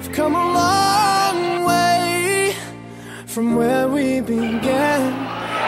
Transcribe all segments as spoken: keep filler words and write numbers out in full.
We've come a long way from where we began.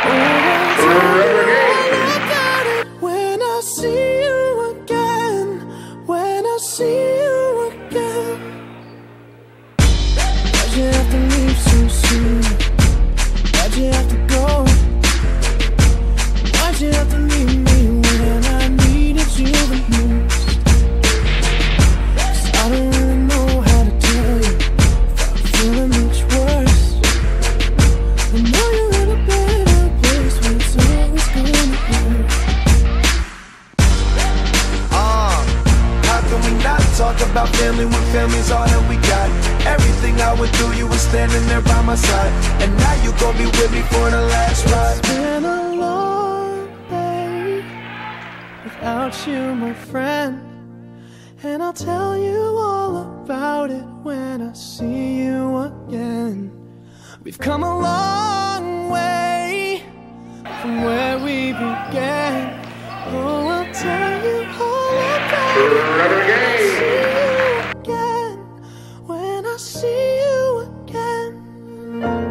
When I see you again, when I see you again, why'd you have to leave so soon? Why'd you have to go? Why'd you have to leave me when I needed you the most? 'Cause I don't really know how to tell you that I'm feeling much worse. I know you're in a better place, but it's always gonna hurt. Uh, how can we not talk about family when family's all that we got? Everything I would do, you were standing there by my side, and now you gon' be with me for the last ride. It's been a long without you, my friend, and I'll tell you all about it when I see you again. We've come a long way from where we began. Oh, I'll tell you all about it when I see you again. When I see you again.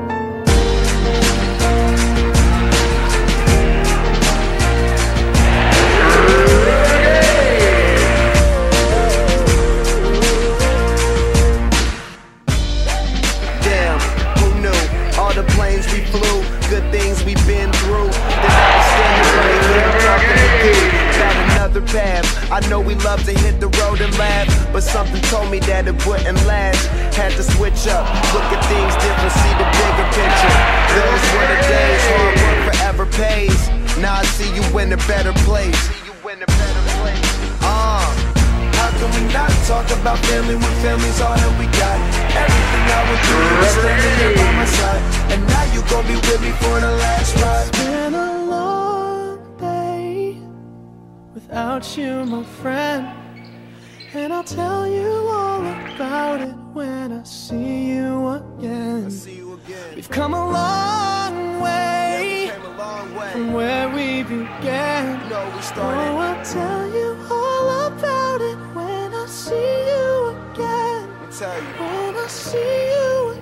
Good things we've been through. There's opportunities when they get up talking to you about another path. I know we love to hit the road and laugh, but something told me that it wouldn't last. Had to switch up, look at things different, see the bigger picture. Those were the days, hard work forever pays. Now I see you in a better place. Uh, how can we not talk about family when family's all that we got? Everything I would do, you were standing there by my side, and now you gon' be with me for the last ride. It's been a long day without you, my friend, and I'll tell you all about it when I see you again. I see you again. We've come a long way, yeah, a long way from where we began. You know, we started. Oh, I'll tell you all about it when I see you again. Let me tell you. When I see you again.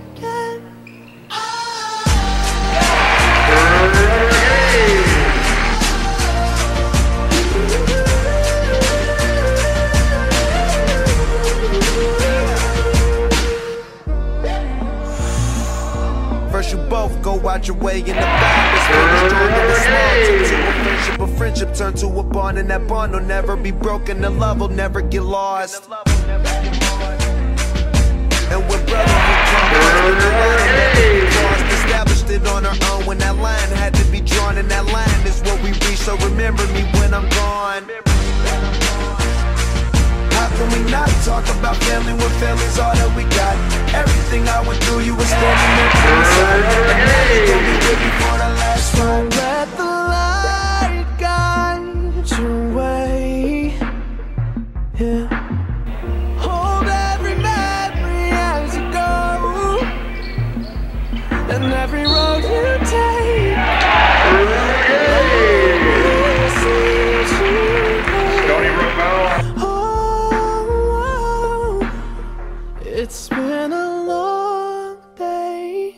You both go out your way in the back. It's been a struggle, it's not to a friendship. A friendship turned to a bond, and that bond will never be broken. The love will never get lost. And when brother become friends, the line will never be lost. Established it on our own when that line had to be drawn, and that line is what we reach. So remember me when I'm gone. How can we not talk about family when family's all that we got? Everything I went through, you were standing there by my side, and now you're gonna be with me for the last ride. Don't let the light guide your way. Yeah. Hold every memory as you go, and every road you take. It's been a long day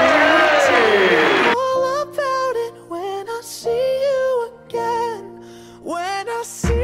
And I'll tell you all about it when I see you again. When I see